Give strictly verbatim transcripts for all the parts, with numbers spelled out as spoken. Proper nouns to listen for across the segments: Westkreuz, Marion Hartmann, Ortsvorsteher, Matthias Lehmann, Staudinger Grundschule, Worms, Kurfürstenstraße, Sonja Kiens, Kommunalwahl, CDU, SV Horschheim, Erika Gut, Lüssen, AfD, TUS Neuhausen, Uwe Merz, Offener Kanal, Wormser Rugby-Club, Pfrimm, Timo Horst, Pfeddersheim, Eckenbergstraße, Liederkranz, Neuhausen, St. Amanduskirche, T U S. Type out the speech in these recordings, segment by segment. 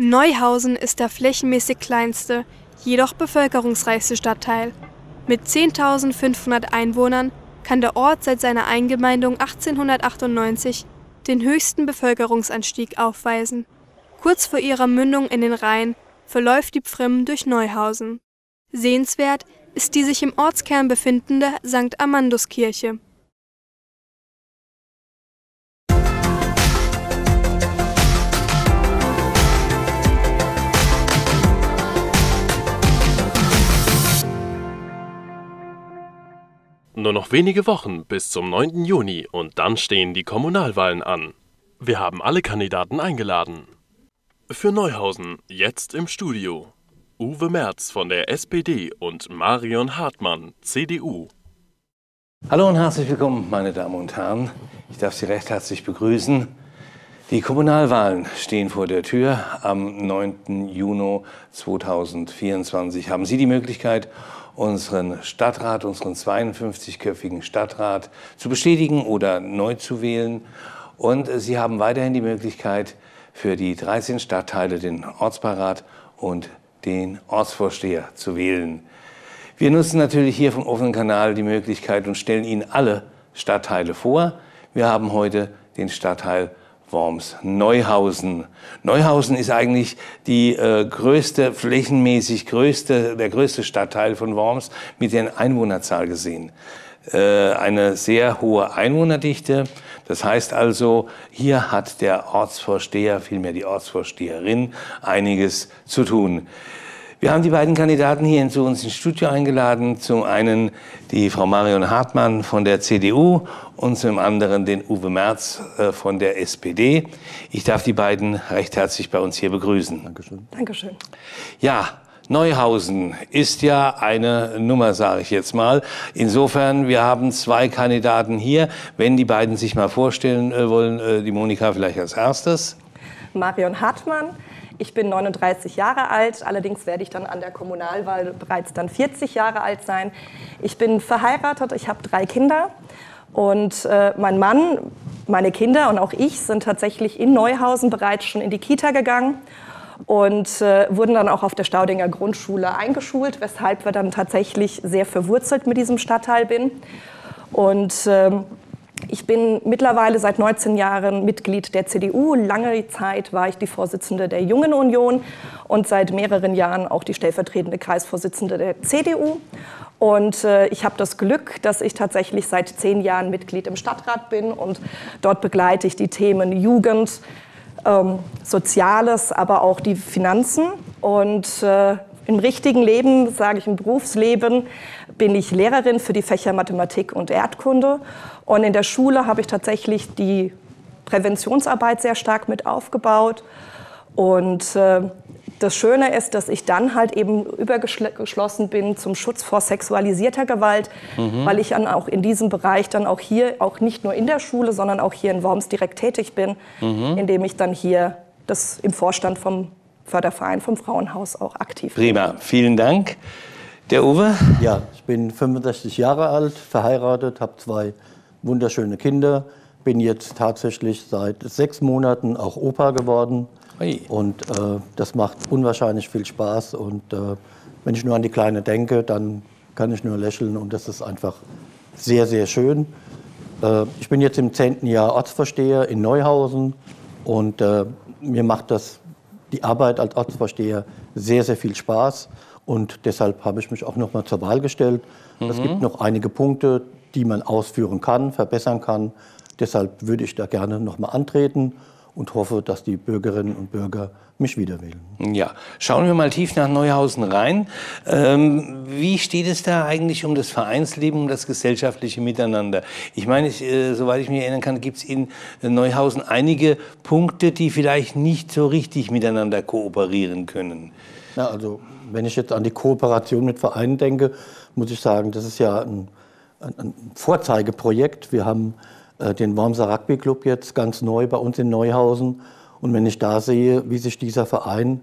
Neuhausen ist der flächenmäßig kleinste, jedoch bevölkerungsreichste Stadtteil. Mit zehntausendfünfhundert Einwohnern kann der Ort seit seiner Eingemeindung achtzehnhundertachtundneunzig den höchsten Bevölkerungsanstieg aufweisen. Kurz vor ihrer Mündung in den Rhein verläuft die Pfrimm durch Neuhausen. Sehenswert ist die sich im Ortskern befindende Sankt Amanduskirche. Nur noch wenige Wochen bis zum neunten Juni und dann stehen die Kommunalwahlen an. Wir haben alle Kandidaten eingeladen. Für Neuhausen jetzt im Studio Uwe Merz von der S P D und Marion Hartmann, C D U. Hallo und herzlich willkommen, meine Damen und Herren. Ich darf Sie recht herzlich begrüßen. Die Kommunalwahlen stehen vor der Tür. Am neunten Juni zweitausendvierundzwanzig haben Sie die Möglichkeit, unseren Stadtrat, unseren zweiundfünfzigköpfigen Stadtrat zu bestätigen oder neu zu wählen. Und Sie haben weiterhin die Möglichkeit, für die dreizehn Stadtteile den Ortspeirat und den Ortsvorsteher zu wählen. Wir nutzen natürlich hier vom offenen Kanal die Möglichkeit und stellen Ihnen alle Stadtteile vor. Wir haben heute den Stadtteil Worms Neuhausen. Neuhausen ist eigentlich die äh, größte, flächenmäßig größte, der größte Stadtteil von Worms mit der Einwohnerzahl gesehen. Äh, eine sehr hohe Einwohnerdichte. Das heißt also, hier hat der Ortsvorsteher, vielmehr die Ortsvorsteherin, einiges zu tun. Wir haben die beiden Kandidaten hier zu uns ins Studio eingeladen. Zum einen die Frau Marion Hartmann von der C D U und zum anderen den Uwe Merz von der S P D. Ich darf die beiden recht herzlich bei uns hier begrüßen. Dankeschön. Dankeschön. Ja, Neuhausen ist ja eine Nummer, sage ich jetzt mal. Insofern, wir haben zwei Kandidaten hier. Wenn die beiden sich mal vorstellen wollen, die Monika vielleicht als erstes. Marion Hartmann. Ich bin neununddreißig Jahre alt, allerdings werde ich dann an der Kommunalwahl bereits dann vierzig Jahre alt sein. Ich bin verheiratet, ich habe drei Kinder und äh, mein Mann, meine Kinder und auch ich sind tatsächlich in Neuhausen bereits schon in die Kita gegangen und äh, wurden dann auch auf der Staudinger Grundschule eingeschult, weshalb wir dann tatsächlich sehr verwurzelt mit diesem Stadtteil bin. Und äh, ich bin mittlerweile seit neunzehn Jahren Mitglied der C D U. Lange Zeit war ich die Vorsitzende der Jungen Union und seit mehreren Jahren auch die stellvertretende Kreisvorsitzende der C D U. Und äh, ich habe das Glück, dass ich tatsächlich seit zehn Jahren Mitglied im Stadtrat bin. Und dort begleite ich die Themen Jugend, ähm, Soziales, aber auch die Finanzen. Und äh, im richtigen Leben, sage ich im Berufsleben, bin ich Lehrerin für die Fächer Mathematik und Erdkunde. Und in der Schule habe ich tatsächlich die Präventionsarbeit sehr stark mit aufgebaut. Und äh, das Schöne ist, dass ich dann halt eben übergeschlossen bin zum Schutz vor sexualisierter Gewalt, mhm. weil ich dann auch in diesem Bereich dann auch hier, auch nicht nur in der Schule, sondern auch hier in Worms direkt tätig bin, mhm. indem ich dann hier das im Vorstand vom Förderverein, vom Frauenhaus auch aktiv bin. Prima, vielen Dank. Der Uwe? Ja, ich bin fünfundsechzig Jahre alt, verheiratet, habe zwei wunderschöne Kinder, bin jetzt tatsächlich seit sechs Monaten auch Opa geworden. Ui. Und äh, das macht unwahrscheinlich viel Spaß und äh, wenn ich nur an die Kleine denke, dann kann ich nur lächeln und das ist einfach sehr, sehr schön. Äh, ich bin jetzt im zehnten Jahr Ortsvorsteher in Neuhausen und äh, mir macht das, die Arbeit als Ortsvorsteher sehr, sehr viel Spaß und deshalb habe ich mich auch noch mal zur Wahl gestellt. Mhm. Es gibt noch einige Punkte, die man ausführen kann, verbessern kann. Deshalb würde ich da gerne nochmal antreten und hoffe, dass die Bürgerinnen und Bürger mich wieder wählen. Ja, schauen wir mal tief nach Neuhausen rein. Ähm, wie steht es da eigentlich um das Vereinsleben, um das gesellschaftliche Miteinander? Ich meine, ich, äh, soweit ich mich erinnern kann, gibt es in Neuhausen einige Punkte, die vielleicht nicht so richtig miteinander kooperieren können. Na, also, wenn ich jetzt an die Kooperation mit Vereinen denke, muss ich sagen, das ist ja ein Ein Vorzeigeprojekt. Wir haben äh, den Wormser Rugby-Club jetzt ganz neu bei uns in Neuhausen. Und wenn ich da sehe, wie sich dieser Verein,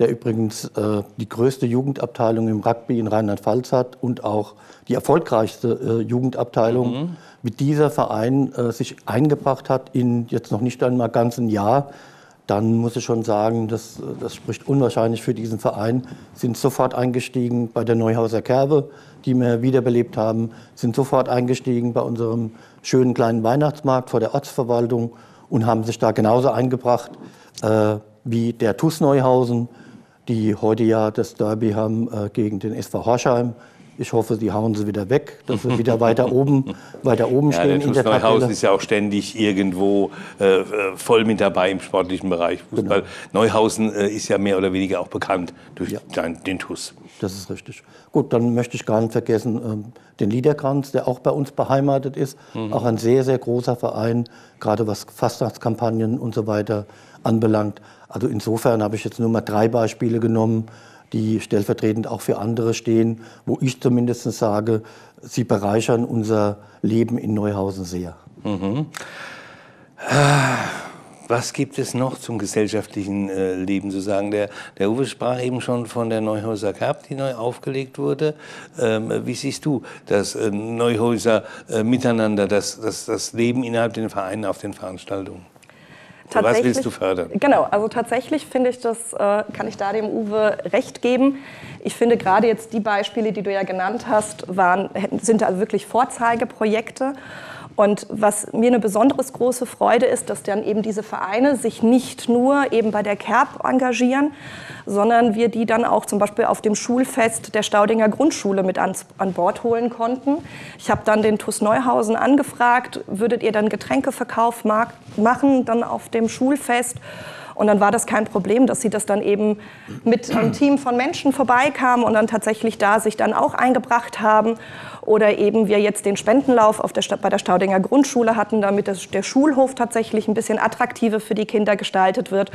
der übrigens äh, die größte Jugendabteilung im Rugby in Rheinland-Pfalz hat und auch die erfolgreichste äh, Jugendabteilung, mhm. wie dieser Verein äh, sich eingebracht hat in jetzt noch nicht einmal ganz ein Jahr, dann muss ich schon sagen, das, das spricht unwahrscheinlich für diesen Verein, sind sofort eingestiegen bei der Neuhauser Kerbe, die wir wiederbelebt haben, sind sofort eingestiegen bei unserem schönen kleinen Weihnachtsmarkt vor der Ortsverwaltung und haben sich da genauso eingebracht äh, wie der T U S Neuhausen, die heute ja das Derby haben äh, gegen den S V Horschheim. Ich hoffe, die hauen sie wieder weg, dass sie wieder weiter oben, weiter oben ja, stehen. Der T U S in der Neuhausen Tabelle ist ja auch ständig irgendwo äh, voll mit dabei im sportlichen Bereich Fußball. Genau. Neuhausen äh, ist ja mehr oder weniger auch bekannt durch ja. den T U S. Das ist richtig. Gut, dann möchte ich gar nicht vergessen ähm, den Liederkranz, der auch bei uns beheimatet ist. Mhm. Auch ein sehr, sehr großer Verein, gerade was Fastnachtskampagnen und so weiter anbelangt. Also insofern habe ich jetzt nur mal drei Beispiele genommen, die stellvertretend auch für andere stehen, wo ich zumindest sage, sie bereichern unser Leben in Neuhausen sehr. Mhm. Was gibt es noch zum gesellschaftlichen äh, Leben zu sagen? Der, der Uwe sprach eben schon von der Neuhäuser Cup, die neu aufgelegt wurde. Ähm, wie siehst du das äh, Neuhäuser äh, Miteinander, das, das, das Leben innerhalb den Vereinen auf den Veranstaltungen? Was willst du fördern? Genau, also tatsächlich finde ich das, äh, kann ich da dem Uwe recht geben. Ich finde gerade jetzt die Beispiele, die du ja genannt hast, waren, sind also wirklich Vorzeigeprojekte. Und was mir eine besonders große Freude ist, dass dann eben diese Vereine sich nicht nur eben bei der Kerb engagieren, sondern wir die dann auch zum Beispiel auf dem Schulfest der Staudinger Grundschule mit an, an Bord holen konnten. Ich habe dann den T U S Neuhausen angefragt, würdet ihr dann Getränkeverkauf machen, dann auf dem Schulfest? Und dann war das kein Problem, dass sie das dann eben mit einem Team von Menschen vorbeikamen und dann tatsächlich da sich dann auch eingebracht haben. Oder eben wir jetzt den Spendenlauf auf der St- bei der Staudinger Grundschule hatten, damit das, der Schulhof tatsächlich ein bisschen attraktiver für die Kinder gestaltet wird.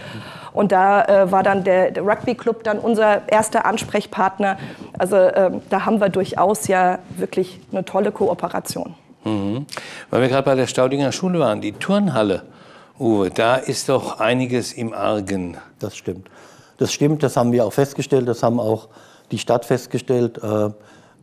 Und da äh, war dann der, der Rugby-Club dann unser erster Ansprechpartner. Also äh, da haben wir durchaus ja wirklich eine tolle Kooperation. Mhm. Weil wir gerade bei der Staudinger Schule waren, die Turnhalle. Uwe, da ist doch einiges im Argen. Das stimmt. Das stimmt, das haben wir auch festgestellt, das haben auch die Stadt festgestellt.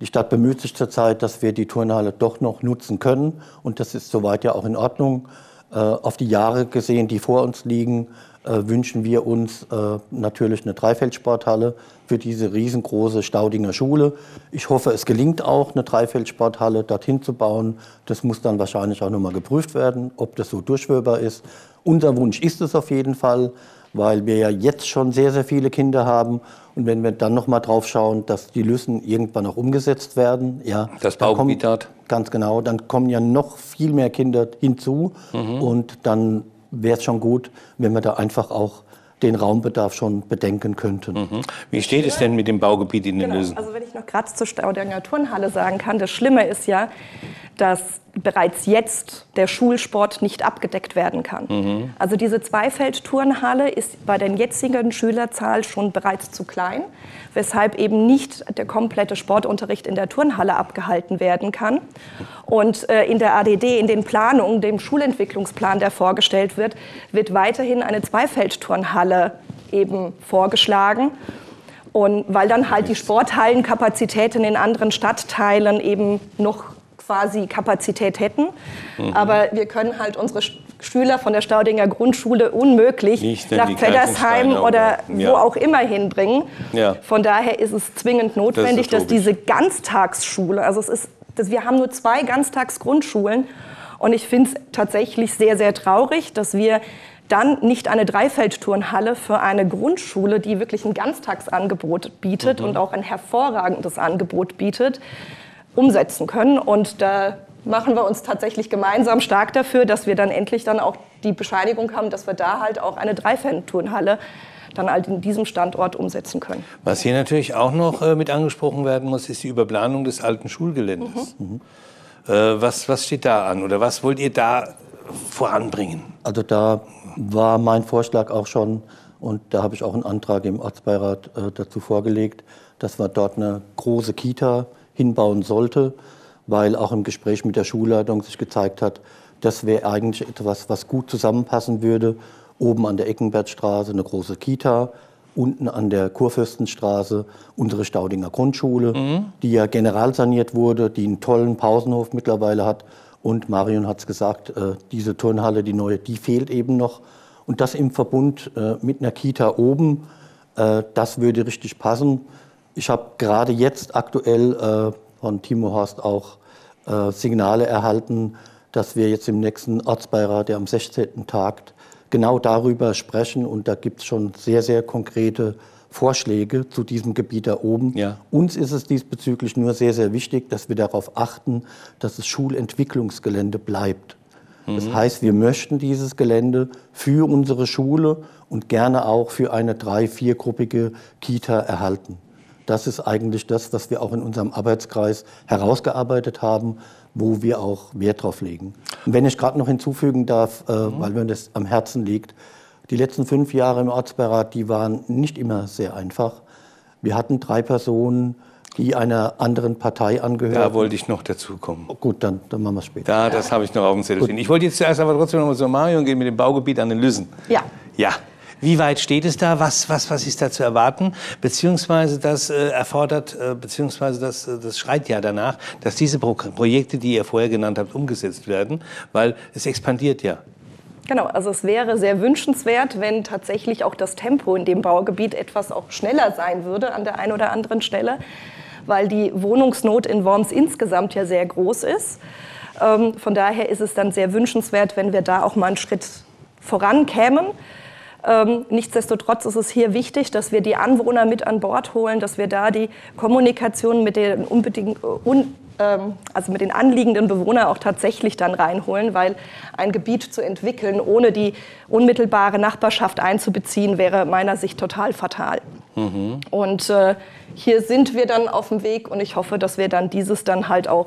Die Stadt bemüht sich zurzeit, dass wir die Turnhalle doch noch nutzen können. Und das ist soweit ja auch in Ordnung. Auf die Jahre gesehen, die vor uns liegen, wünschen wir uns natürlich eine Dreifeldsporthalle für diese riesengroße Staudinger Schule. Ich hoffe, es gelingt auch, eine Dreifeldsporthalle dorthin zu bauen. Das muss dann wahrscheinlich auch nochmal geprüft werden, ob das so durchführbar ist. Unser Wunsch ist es auf jeden Fall, weil wir ja jetzt schon sehr, sehr viele Kinder haben. Und wenn wir dann noch mal drauf schauen, dass die Lüssen irgendwann auch umgesetzt werden, ja, das Baugebiet dort. Ganz genau, dann kommen ja noch viel mehr Kinder hinzu. Mhm. Und dann wäre es schon gut, wenn wir da einfach auch den Raumbedarf schon bedenken könnten. Mhm. Wie steht es denn mit dem Baugebiet in den genau. Lüssen? Also wenn ich noch gerade zur Staudinger Turnhalle sagen kann, das Schlimme ist ja, dass bereits jetzt der Schulsport nicht abgedeckt werden kann. Mhm. Also diese Zweifeld-Turnhalle ist bei der jetzigen Schülerzahl schon bereits zu klein, weshalb eben nicht der komplette Sportunterricht in der Turnhalle abgehalten werden kann. Und äh, in der A D D, in den Planungen, dem Schulentwicklungsplan, der vorgestellt wird, wird weiterhin eine Zweifeld-Turnhalle eben vorgeschlagen. Und weil dann halt die Sporthallenkapazität in den anderen Stadtteilen eben noch quasi Kapazität hätten, mhm. aber wir können halt unsere Schüler von der Staudinger Grundschule unmöglich nicht, nach Pfeddersheim oder ja. wo auch immer hinbringen. Ja. Von daher ist es zwingend notwendig, das dass diese Ganztagsschule, also es ist, dass wir haben nur zwei Ganztagsgrundschulen und ich finde es tatsächlich sehr, sehr traurig, dass wir dann nicht eine Dreifeldturnhalle für eine Grundschule, die wirklich ein Ganztagsangebot bietet mhm. und auch ein hervorragendes Angebot bietet, umsetzen können. Und da machen wir uns tatsächlich gemeinsam stark dafür, dass wir dann endlich dann auch die Bescheinigung haben, dass wir da halt auch eine Dreifeldturnhalle dann halt in diesem Standort umsetzen können. Was hier natürlich auch noch äh, mit angesprochen werden muss, ist die Überplanung des alten Schulgeländes. Mhm. Mhm. Äh, was, was steht da an oder was wollt ihr da voranbringen? Also da war mein Vorschlag auch schon, und da habe ich auch einen Antrag im Ortsbeirat äh, dazu vorgelegt, dass wir dort eine große Kita hinbauen sollte, weil auch im Gespräch mit der Schulleitung sich gezeigt hat, das wäre eigentlich etwas, was gut zusammenpassen würde. Oben an der Eckenbergstraße eine große Kita, unten an der Kurfürstenstraße unsere Staudinger Grundschule, mhm. die ja generalsaniert wurde, die einen tollen Pausenhof mittlerweile hat. Und Marion hat es gesagt, äh, diese Turnhalle, die neue, die fehlt eben noch. und das im Verbund äh, mit einer Kita oben, äh, das würde richtig passen. Ich habe gerade jetzt aktuell äh, von Timo Horst auch äh, Signale erhalten, dass wir jetzt im nächsten Ortsbeirat, der am sechzehnten tagt, genau darüber sprechen. Und da gibt es schon sehr, sehr konkrete Vorschläge zu diesem Gebiet da oben. Ja. Uns ist es diesbezüglich nur sehr, sehr wichtig, dass wir darauf achten, dass es Schulentwicklungsgelände bleibt. Mhm. Das heißt, wir möchten dieses Gelände für unsere Schule und gerne auch für eine drei-, viergruppige Kita erhalten. Das ist eigentlich das, was wir auch in unserem Arbeitskreis herausgearbeitet haben, wo wir auch Wert drauf legen. Und wenn ich gerade noch hinzufügen darf, äh, mhm. weil mir das am Herzen liegt, die letzten fünf Jahre im Ortsbeirat, die waren nicht immer sehr einfach. Wir hatten drei Personen, die einer anderen Partei angehören. Da wollte ich noch dazu kommen. Oh, gut, dann, dann machen wir es später. Da, das habe ich noch auf dem Zettel stehen. Ich wollte jetzt zuerst aber trotzdem noch mal zu Marion gehen mit dem Baugebiet an den Lüssen. Ja. Ja. Wie weit steht es da? Was, was, was ist da zu erwarten? Beziehungsweise das äh, erfordert, äh, beziehungsweise das, äh, das schreit ja danach, dass diese Pro Projekte, die ihr vorher genannt habt, umgesetzt werden, weil es expandiert ja. Genau, also es wäre sehr wünschenswert, wenn tatsächlich auch das Tempo in dem Baugebiet etwas auch schneller sein würde an der einen oder anderen Stelle, weil die Wohnungsnot in Worms insgesamt ja sehr groß ist. Ähm, von daher ist es dann sehr wünschenswert, wenn wir da auch mal einen Schritt vorankämen. Ähm, nichtsdestotrotz ist es hier wichtig, dass wir die Anwohner mit an Bord holen, dass wir da die Kommunikation mit den, unbedingt, un, ähm, also mit den anliegenden Bewohnern auch tatsächlich dann reinholen, weil ein Gebiet zu entwickeln, ohne die unmittelbare Nachbarschaft einzubeziehen, wäre meiner Sicht total fatal. Mhm. Und äh, hier sind wir dann auf dem Weg und ich hoffe, dass wir dann dieses dann halt auch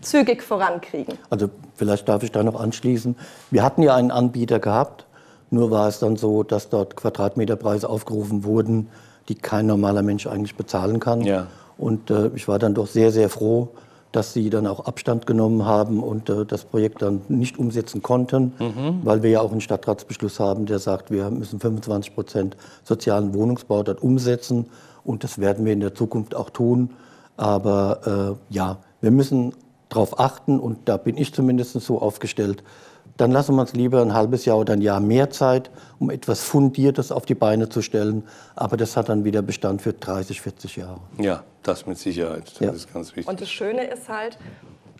zügig vorankriegen. Also vielleicht darf ich da noch anschließen. Wir hatten ja einen Anbieter gehabt. Nur war es dann so, dass dort Quadratmeterpreise aufgerufen wurden, die kein normaler Mensch eigentlich bezahlen kann. Ja. Und äh, ich war dann doch sehr, sehr froh, dass sie dann auch Abstand genommen haben und äh, das Projekt dann nicht umsetzen konnten, mhm. weil wir ja auch einen Stadtratsbeschluss haben, der sagt, wir müssen fünfundzwanzig Prozent sozialen Wohnungsbau dort umsetzen. Und das werden wir in der Zukunft auch tun. Aber äh, ja, wir müssen darauf achten, und da bin ich zumindest so aufgestellt, dann lassen wir uns lieber ein halbes Jahr oder ein Jahr mehr Zeit, um etwas Fundiertes auf die Beine zu stellen. Aber das hat dann wieder Bestand für dreißig, vierzig Jahre. Ja, das mit Sicherheit. Das ja. ist ganz wichtig. Und das Schöne ist halt,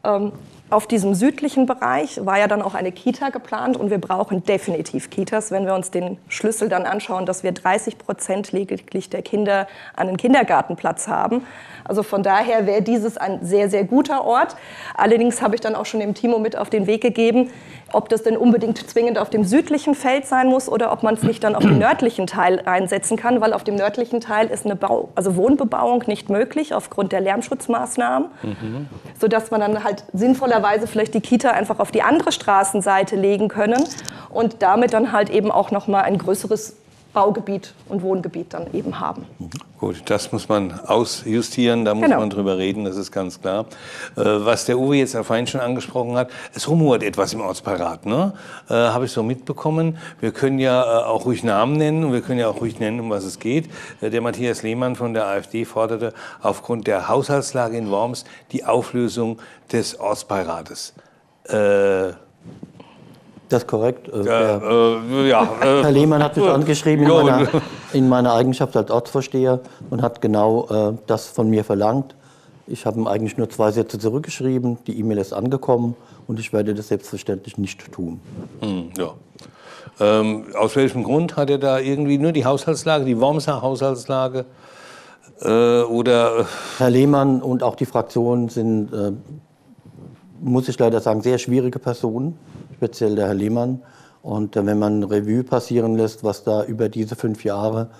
ähm, auf diesem südlichen Bereich war ja dann auch eine Kita geplant. Und wir brauchen definitiv Kitas, wenn wir uns den Schlüssel dann anschauen, dass wir dreißig Prozent lediglich der Kinder einen Kindergartenplatz haben. Also von daher wäre dieses ein sehr, sehr guter Ort. Allerdings habe ich dann auch schon dem Timo mit auf den Weg gegeben, ob das denn unbedingt zwingend auf dem südlichen Feld sein muss oder ob man es nicht dann auf den nördlichen Teil einsetzen kann, weil auf dem nördlichen Teil ist eine Bau-, also Wohnbebauung nicht möglich aufgrund der Lärmschutzmaßnahmen, mhm. sodass man dann halt sinnvollerweise vielleicht die Kita einfach auf die andere Straßenseite legen können und damit dann halt eben auch noch mal ein größeres Baugebiet und Wohngebiet dann eben haben. Gut, das muss man ausjustieren, da muss genau. man drüber reden, das ist ganz klar. Äh, was der Uwe jetzt vorhin schon angesprochen hat, es rumort etwas im Ortsbeirat, ne? Äh, habe ich so mitbekommen. Wir können ja äh, auch ruhig Namen nennen und wir können ja auch ruhig nennen, um was es geht. Äh, der Matthias Lehmann von der AfD forderte aufgrund der Haushaltslage in Worms die Auflösung des Ortsbeirates. Äh, Das ist korrekt. Äh, äh, ja, äh, Herr Lehmann hat mich angeschrieben in meiner, in meiner Eigenschaft als Ortsvorsteher und hat genau äh, das von mir verlangt. Ich habe ihm eigentlich nur zwei Sätze zurückgeschrieben. Die E-Mail ist angekommen und ich werde das selbstverständlich nicht tun. Hm, ja. ähm, aus welchem Grund hat er da irgendwie nur die Haushaltslage, die Wormser Haushaltslage? Äh, oder Herr Lehmann und auch die Fraktion sind, äh, muss ich leider sagen, sehr schwierige Personen. Speziell der Herr Lehmann. Und äh, wenn man Revue passieren lässt, was da über diese fünf Jahre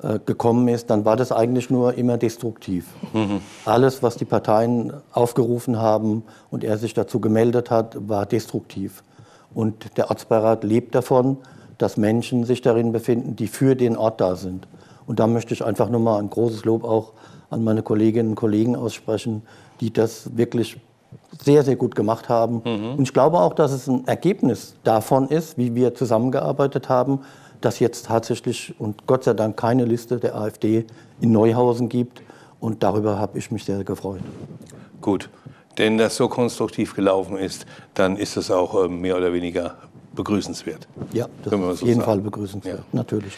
äh, gekommen ist, dann war das eigentlich nur immer destruktiv. Mhm. Alles, was die Parteien aufgerufen haben und er sich dazu gemeldet hat, war destruktiv. Und der Ortsbeirat lebt davon, dass Menschen sich darin befinden, die für den Ort da sind. Und da möchte ich einfach nur mal ein großes Lob auch an meine Kolleginnen und Kollegen aussprechen, die das wirklich sehr, sehr gut gemacht haben. Mhm. Und ich glaube auch, dass es ein Ergebnis davon ist, wie wir zusammengearbeitet haben, dass jetzt tatsächlich und Gott sei Dank keine Liste der AfD in Neuhausen gibt. Und darüber habe ich mich sehr gefreut. Gut, wenn das so konstruktiv gelaufen ist, dann ist es auch mehr oder weniger begrüßenswert. Ja, das ist auf jeden Fall begrüßenswert, natürlich.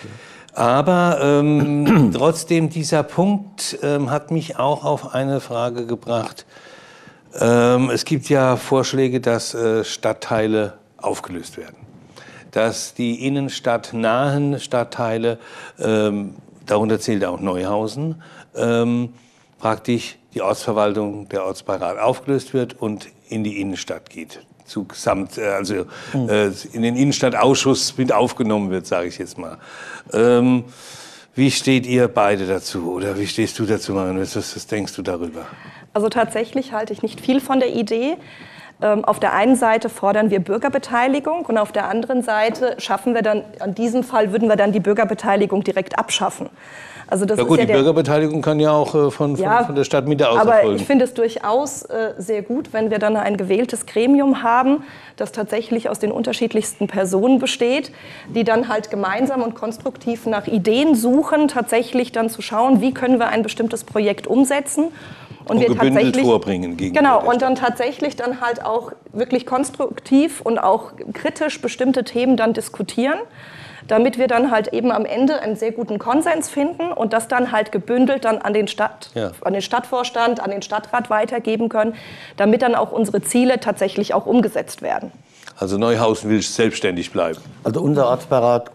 Aber ähm, trotzdem, dieser Punkt ähm, hat mich auch auf eine Frage gebracht. Ähm, es gibt ja Vorschläge, dass äh, Stadtteile aufgelöst werden, dass die innenstadtnahen Stadtteile, ähm, darunter zählt auch Neuhausen, ähm, praktisch die Ortsverwaltung, der Ortsbeirat aufgelöst wird und in die Innenstadt geht. Zugesamt, also mhm. äh, in den Innenstadtausschuss mit aufgenommen wird, sage ich jetzt mal. Ähm, wie steht ihr beide dazu? Oder wie stehst du dazu, Marion? Was, was denkst du darüber? Also tatsächlich halte ich nicht viel von der Idee. Ähm, auf der einen Seite fordern wir Bürgerbeteiligung und auf der anderen Seite schaffen wir dann, an diesem Fall würden wir dann die Bürgerbeteiligung direkt abschaffen. Also das ja gut, ist ja die der Bürgerbeteiligung kann ja auch äh, von, ja, von, von der Stadtmitte aus erfolgen. Aber ich finde es durchaus äh, sehr gut, wenn wir dann ein gewähltes Gremium haben, das tatsächlich aus den unterschiedlichsten Personen besteht, die dann halt gemeinsam und konstruktiv nach Ideen suchen, tatsächlich dann zu schauen, wie können wir ein bestimmtes Projekt umsetzen. Und, und wir gebündelt vorbringen gegen Genau, und dann tatsächlich dann halt auch wirklich konstruktiv und auch kritisch bestimmte Themen dann diskutieren, damit wir dann halt eben am Ende einen sehr guten Konsens finden und das dann halt gebündelt dann an den, Stadt, ja. an den Stadtvorstand, an den Stadtrat weitergeben können, damit dann auch unsere Ziele tatsächlich auch umgesetzt werden. Also Neuhausen will selbstständig bleiben. Also unser Ortsbeirat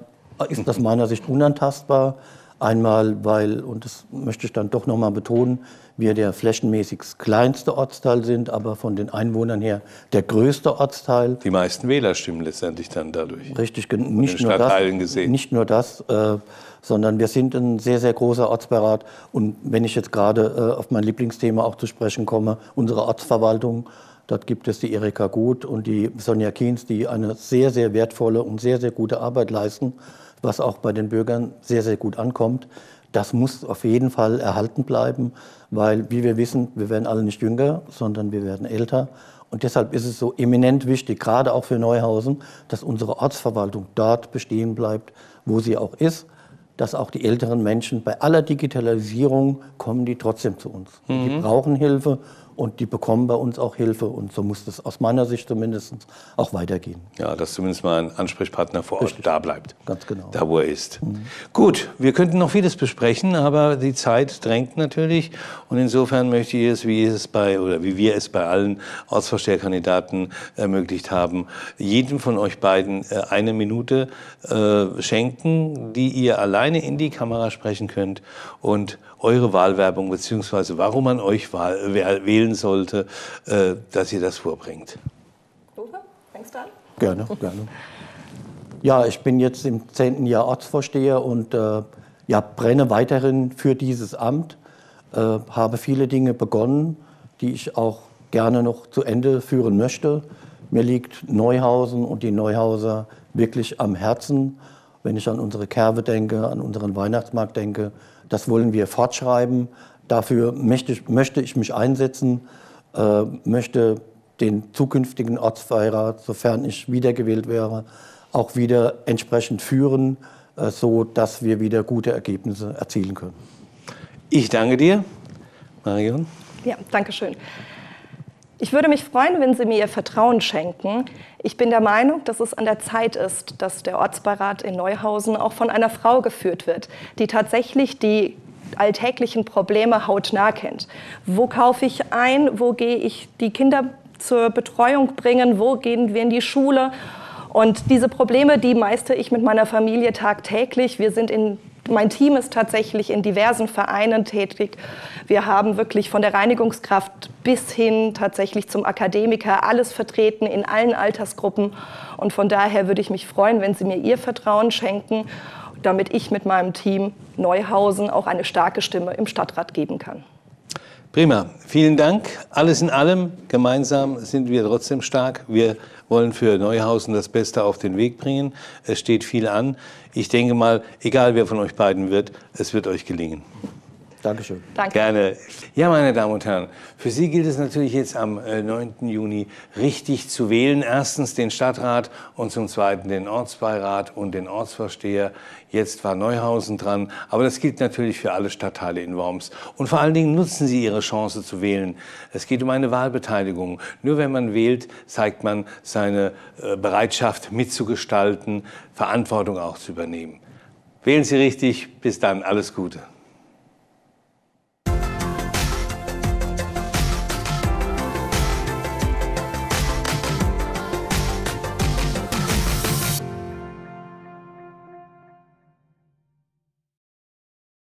ist aus meiner Sicht unantastbar. Einmal, weil, und das möchte ich dann doch noch mal betonen, wir der flächenmäßig kleinste Ortsteil sind, aber von den Einwohnern her der größte Ortsteil. Die meisten Wähler stimmen letztendlich dann dadurch. Richtig, nicht nur das, gesehen. nicht nur das, äh, sondern wir sind ein sehr, sehr großer Ortsbeirat. Und wenn ich jetzt gerade äh, auf mein Lieblingsthema auch zu sprechen komme, unsere Ortsverwaltung, dort gibt es die Erika Gut und die Sonja Kiens, die eine sehr, sehr wertvolle und sehr, sehr gute Arbeit leisten, was auch bei den Bürgern sehr, sehr gut ankommt. Das muss auf jeden Fall erhalten bleiben, weil, wie wir wissen, wir werden alle nicht jünger, sondern wir werden älter. Und deshalb ist es so eminent wichtig, gerade auch für Neuhausen, dass unsere Ortsverwaltung dort bestehen bleibt, wo sie auch ist, dass auch die älteren Menschen, bei aller Digitalisierung kommen die trotzdem zu uns. Mhm. Die brauchen Hilfe. Und die bekommen bei uns auch Hilfe. Und so muss das aus meiner Sicht zumindest auch weitergehen. Ja, dass zumindest mal ein Ansprechpartner vor Ort Richtig. Da bleibt. Ganz genau. Da, wo er ist. Mhm. Gut, wir könnten noch vieles besprechen, aber die Zeit drängt natürlich. Und insofern möchte ich es, wie, es bei, oder wie wir es bei allen Ortsvorsteherkandidaten ermöglicht haben, jedem von euch beiden eine Minute äh, schenken, die ihr alleine in die Kamera sprechen könnt und eure Wahlwerbung bzw. warum man euch wählt, sollte, dass ihr das vorbringt. Uwe, fängst du an? Gerne, gerne. Ja, ich bin jetzt im zehnten Jahr Ortsvorsteher und äh, ja, brenne weiterhin für dieses Amt. Äh, habe viele Dinge begonnen, die ich auch gerne noch zu Ende führen möchte. Mir liegt Neuhausen und die Neuhauser wirklich am Herzen. Wenn ich an unsere Kerwe denke, an unseren Weihnachtsmarkt denke, das wollen wir fortschreiben. Dafür möchte ich, möchte ich mich einsetzen, äh, möchte den zukünftigen Ortsbeirat, sofern ich wiedergewählt wäre, auch wieder entsprechend führen, äh, so dass wir wieder gute Ergebnisse erzielen können. Ich danke dir, Marion. Ja, danke schön. Ich würde mich freuen, wenn Sie mir Ihr Vertrauen schenken. Ich bin der Meinung, dass es an der Zeit ist, dass der Ortsbeirat in Neuhausen auch von einer Frau geführt wird, die tatsächlich die alltäglichen Probleme hautnah kennt. Wo kaufe ich ein? Wo gehe ich die Kinder zur Betreuung bringen? Wo gehen wir in die Schule? Und diese Probleme, die meiste ich mit meiner Familie tagtäglich. Wir sind in Mein Team ist tatsächlich in diversen Vereinen tätig. Wir haben wirklich von der Reinigungskraft bis hin tatsächlich zum Akademiker alles vertreten in allen Altersgruppen. Und von daher würde ich mich freuen, wenn Sie mir Ihr Vertrauen schenken, damit ich mit meinem Team Neuhausen auch eine starke Stimme im Stadtrat geben kann. Prima, vielen Dank. Alles in allem, gemeinsam sind wir trotzdem stark. Wir wollen für Neuhausen das Beste auf den Weg bringen. Es steht viel an. Ich denke mal, egal wer von euch beiden wird, es wird euch gelingen. Dankeschön. Danke. Gerne. Ja, meine Damen und Herren, für Sie gilt es natürlich jetzt am neunten Juni richtig zu wählen. Erstens den Stadtrat und zum Zweiten den Ortsbeirat und den Ortsvorsteher. Jetzt war Neuhausen dran, aber das gilt natürlich für alle Stadtteile in Worms. Und vor allen Dingen nutzen Sie Ihre Chance zu wählen. Es geht um eine Wahlbeteiligung. Nur wenn man wählt, zeigt man seine Bereitschaft mitzugestalten, Verantwortung auch zu übernehmen. Wählen Sie richtig. Bis dann. Alles Gute.